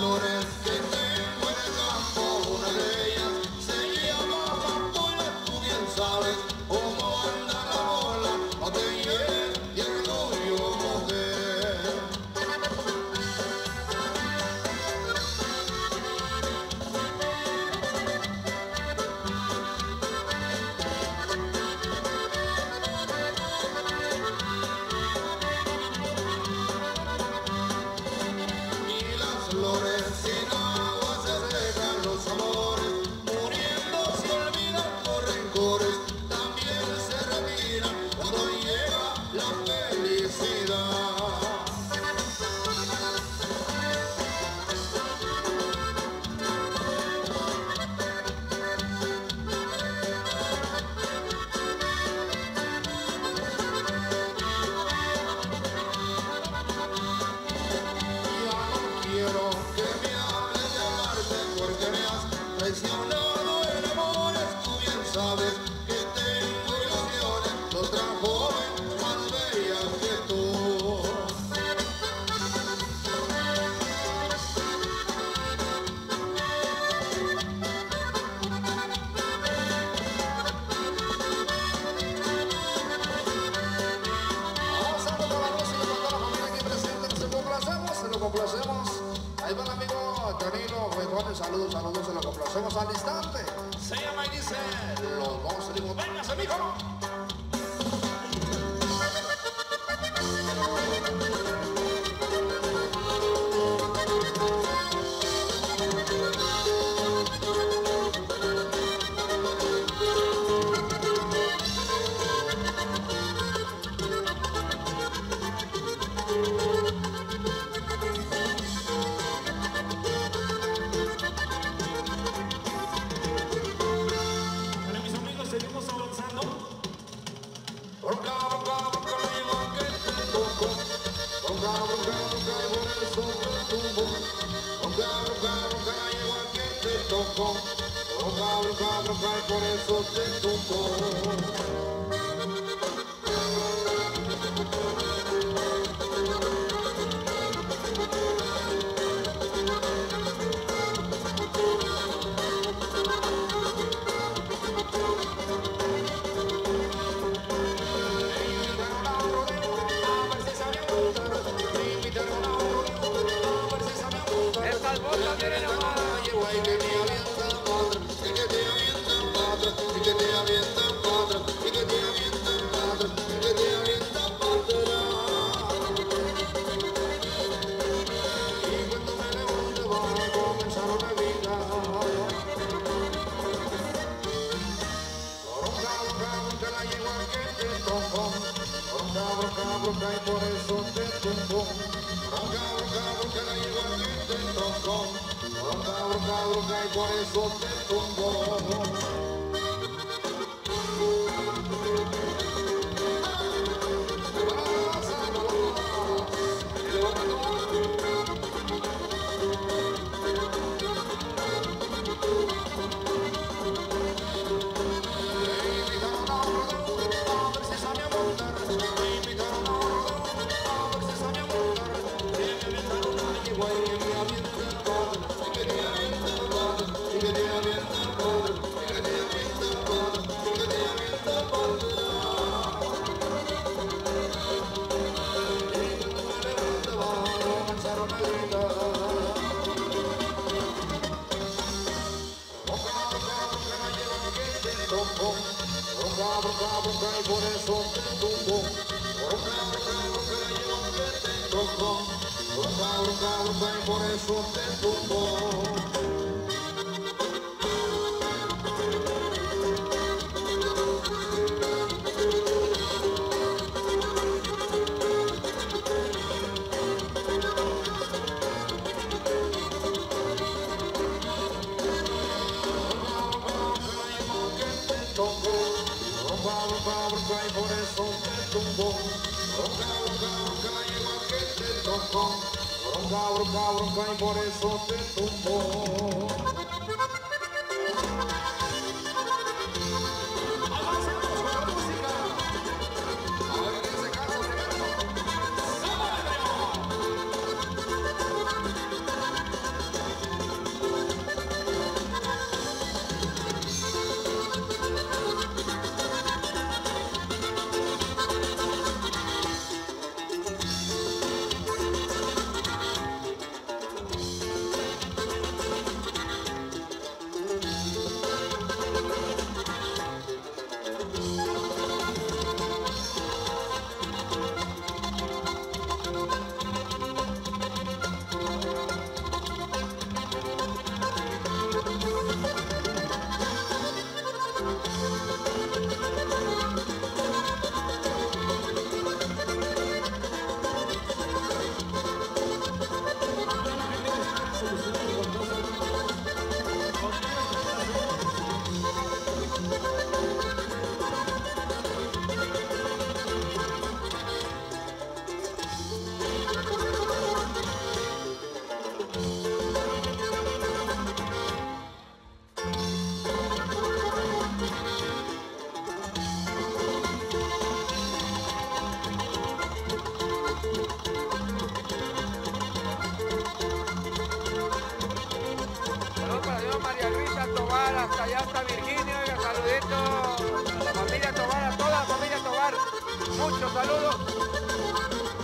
flores que tengo en el campo. Una de ellas se llama Pampola. Tú bien sabes cómo anda la bola, no te lleves y el tuyo presionado en amores, tú bien sabes que tengo ilusiones, otra joven más bella que tú. Vamos a toda la música para toda la familia aquí presente, se lo complacemos. Ahí va el amigo Danilo, Juan, saludos, se lo complacemos al instante. Se llama y dice, los vamos a decir, véngase, mijo. Rogar, por eso te tumbo. Roca, y por eso te tumbo. Roca, la llevo aquí te tronco. Roca, y por eso te tumbo. Por eso te tumbo. Roca, y por eso te tumbo. Y por eso te tumbo. Roca, la lleva que te tocó. Roca, y por eso te tumbo. Tobar, hasta allá, hasta Virginia, y un saludito a la familia Tobar, a toda la familia Tobar, muchos saludos,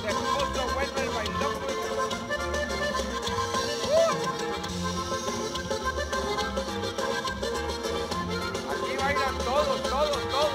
de gusto vuelve el bailón. Aquí bailan todos, todos, todos.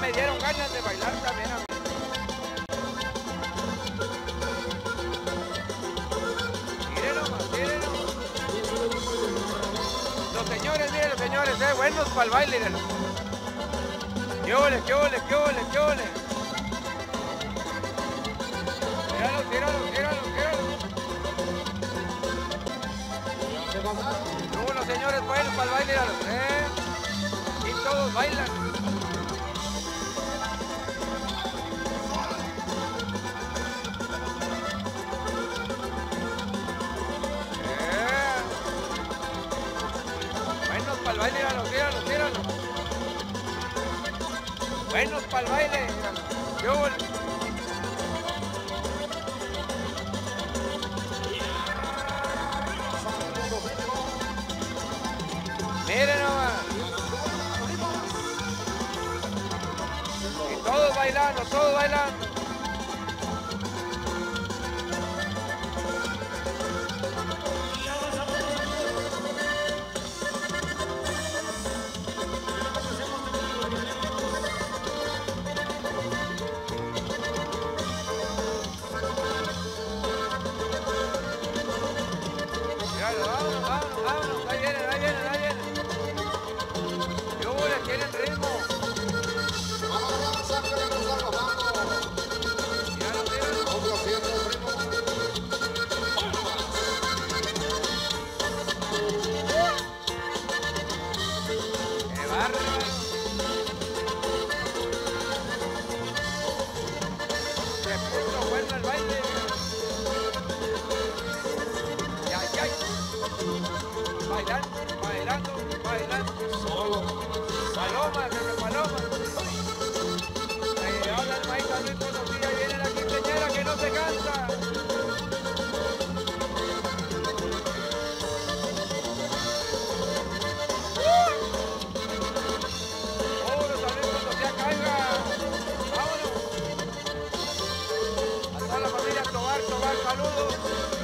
Me dieron ganas de bailar también a mí. Miren nomás, miren nomás. Los señores, miren los señores, buenos para el baile. ¡Qué ole, qué ole, qué ole, qué ole! Míralos, míralos, míralos, míralos. Los señores buenos para el baile, míralos. Y todos bailan. Buenos para el baile, yo. Miren nomás. Y todos bailando, todos bailando. Saludos.